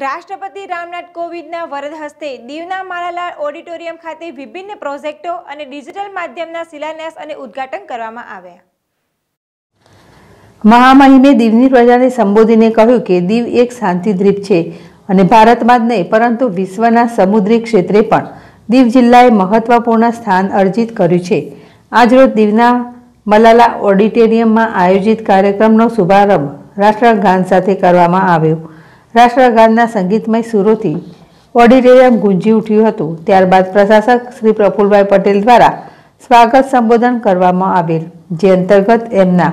રાષ્ટ્રપતિ રામનાથ કોવિંદના વરદ હસ્તે દીવના મલાલા ઓડિટોરિયમ ખાતે વિભિન્ન પ્રોજેક્ટો અને ડિજિટલ માધ્યમના શિલાન્યાસ અને ઉદ્ઘાટન કરવામાં આવ્યા। મહામહિમે દીવની પ્રજાને સંબોધીને કહ્યું કે દીવ એક શાંતિદ્વીપ છે અને ભારતમાં જ નહીં પરંતુ વિશ્વના સમુદ્રી ક્ષેત્રે પણ દીવ જિલ્લાએ મહત્વપૂર્ણ સ્થાન અર્જિત કર્યું છે। આજરોજ દીવના મલાલા ઓડિટોરિયમમાં આયોજિત કાર્યક્રમનો શુભારંભ રાષ્ટ્રગાન સાથે કરવામાં આવ્યો। राष्ट्रगानना संगीतमय सुरोथी ऑडिटोरियम गूंजी उठ्युं हतुं। त्यारबाद प्रशासक श्री प्रफुल्लभाई पटेल द्वारा स्वागत संबोधन करवामां आवेल, जे अंतर्गत एमना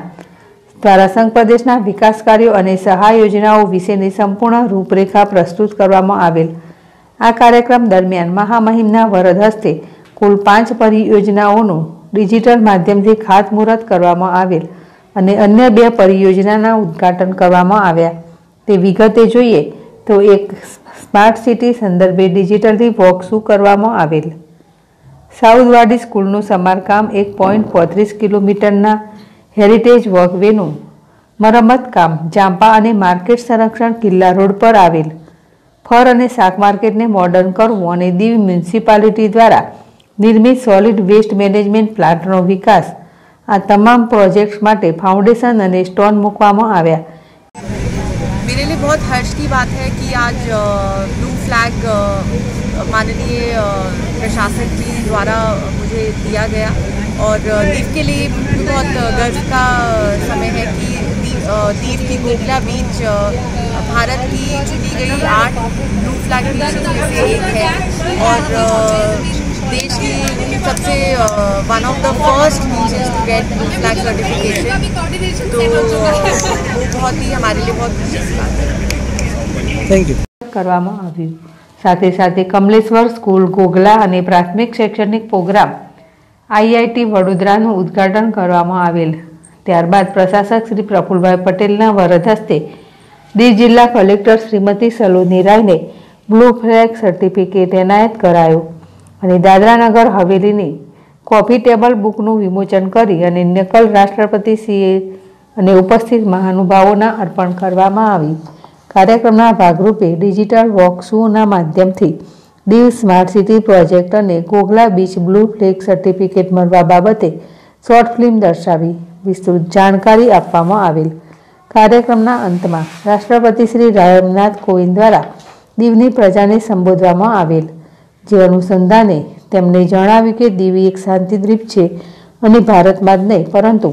द्वारा संघप्रदेशना विकास कार्यो अने सहाय योजनाओं विशेनी संपूर्ण रूपरेखा प्रस्तुत करवामां आवेल। आ कार्यक्रम दरमियान महामहिमना वरद हस्ते कुल 5 परियोजनाओनुं डिजिटल माध्यमथी खातमुहूर्त करवामां आवेल अने अन्य 2 परियोजनाना उद्घाटन करवामां आव्या। તે વિગતે જોઈએ તો એક સ્માર્ટ સિટી સંદર્ભે ડિજિટલથી વોકથ્રુ કરવામાં આવેલ। સાઉદવાડી સ્કૂલનું સમારકામ 1.35 કિલોમીટરના હેરિટેજ વોકવેનું મરમત કામ જાંપા અને માર્કેટ સંરક્ષણ કિલ્લા રોડ પર આવેલ। ફર અને શાક માર્કેટને મોડર્ન કરવું અને દીવ મ્યુનિસિપાલિટી દ્વારા નિર્મિત સોલિડ વેસ્ટ મેનેજમેન્ટ પ્લાન્ટનો વિકાસ, આ તમામ પ્રોજેક્ટ્સ માટે ફાઉન્ડેશન અને સ્ટોન મૂકવામાં આવ્યા। मेरे लिए बहुत हर्ष की बात है कि आज ब्लू फ्लैग माननीय प्रशासक जी द्वारा मुझे दिया गया और दीव के लिए बहुत गर्व का समय है कि दीव की गोकला बीच भारत की चुनी गई 8 ब्लू फ्लैग बीचों में से एक है और देश की सबसे one of the first beaches to get blue flag certification, तो बहुत ही हमारे लिए बहुत खुशी बात है। थैंक यू करवामां आव्युं। साथे साथे कमलेश्वर स्कूल गोगला अने प्राथमिक शैक्षणिक प्रोग्राम आईआईटी वडोदरानुं उद्घाटन करवामां आवेल। त्यारबाद प्रशासक श्री प्रफुल्लभाई पटेलना वरद हस्ते दीव जिल्ला कलेक्टर श्रीमती सलोनी रायने ब्लू फ्लैग सर्टिफिकेट एनायत करायो અને દાદરા નગર હવેલીની કોફી ટેબલ બુકનું વિમોચન કરી અને નકલ રાષ્ટ્રપતિ શ્રીએ અને ઉપસ્થિત મહાનુભાવોના અર્પણ કરવામાં આવી। કાર્યક્રમના ભાગરૂપે ડિજિટલ વોક શોના માધ્યમથી દીવ સ્માર્ટ સિટી પ્રોજેક્ટ અને Gogla beach blue flag certificate મળવા બાબતે શોર્ટ ફિલ્મ દર્શાવી વિસ્તૃત જાણકારી આપવામાં આવેલ। કાર્યક્રમના અંતમાં રાષ્ટ્રપતિ શ્રી રામનાથ કોવિંદ દ્વારા દીવની પ્રજાને સંબોધવામાં આવેલ, જે અનુસંધાને તેમણે જણાવ્યું કે દીવ એક શાંતિદ્વીપ છે અને ભારતમાં જ નહીં પરંતુ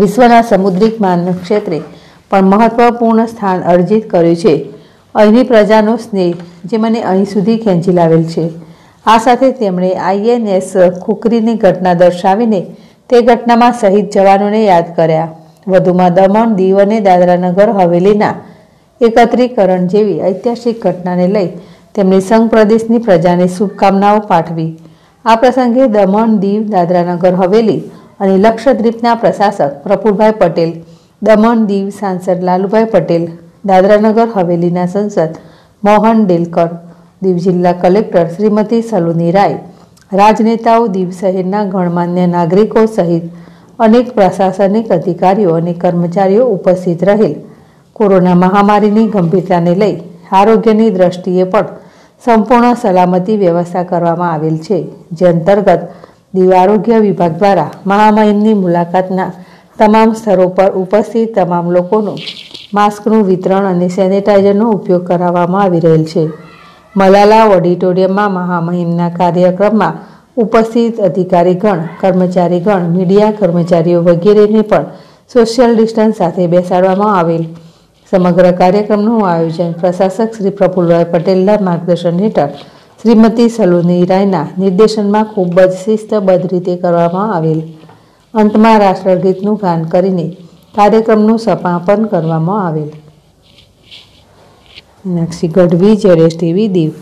વિશ્વના સમુદ્રી માનવ ક્ષેત્રે પણ મહત્વપૂર્ણ સ્થાન અર્જિત કર્યું છે। અહીંની પ્રજાનો સ્નેહ જે મને અહીં સુધી ખેંચી લાવેલ છે। આ સાથે તેમણે આઈએનએસ ખુકરીની ઘટના દર્શાવીને તે ઘટનામાં શહીદ જવાનોને યાદ કર્યા। વધુમાં દમણ, દીવ અને દાદરા નગર હવેલીના એકત્રીકરણ જેવી ઐતિહાસિક ઘટનાને લઈ તેમણે સંઘપ્રદેશની પ્રજાને શુભકામનાઓ પાઠવી। આ પ્રસંગે દમણ, દીવ, દાદરા નગર હવેલી અને લક્ષદ્વીપના પ્રશાસક પ્રફુલ્લભાઈ પટેલ, દમણ દીવ સાંસદ લાલૂભાઈ પટેલ, દાદરા નગર હવેલીના સંસદ મોહન દેલકર, દીવ જિલ્લા કલેક્ટર શ્રીમતી સલોની રાય, રાજનેતાઓ, દીવ શહેરના ગણમાન્ય નાગરિકો સહિત અનેક પ્રશાસનિક અધિકારીઓ અને કર્મચારીઓ ઉપસ્થિત રહેલ। કોરોના મહામારીની ગંભીરતાને લઈ આરોગ્યની દ્રષ્ટિએ પણ સંપૂર્ણ સલામતી વ્યવસ્થા કરવામાં આવેલ છે, જે અંતર્ગત દીવ આરોગ્ય વિભાગ દ્વારા મહામહિમની મુલાકાતના તમામ સ્તરો પર ઉપસ્થિત તમામ લોકોનું માસ્કનું વિતરણ અને સેનિટાઇઝરનો ઉપયોગ કરાવવામાં આવી રહેલ છે। મલાલા ઓડિટોરિયમમાં મહામહિમના કાર્યક્રમમાં ઉપસ્થિત અધિકારીગણ, કર્મચારીગણ, મીડિયા કર્મચારીઓ વગેરેને પણ સોશિયલ ડિસ્ટન્સ સાથે બેસાડવામાં આવેલ। समग्र कार्यक्रमનું आयोजन प्रशासक श्री प्रफुल्लभाई पटेलના मार्गदर्शन हेठळ श्रीमती सलोनी रायना निर्देशનમાં ખૂબ જ શિસ્તબદ્ધ રીતે કરવામાં આવેલ। અંતમાં રાષ્ટ્રગીતનું ગાન કરીને કાર્યક્રમનું સમાપન કરવામાં આવેલ। નક્ષી ગઢવી, ZSTV, દીવ।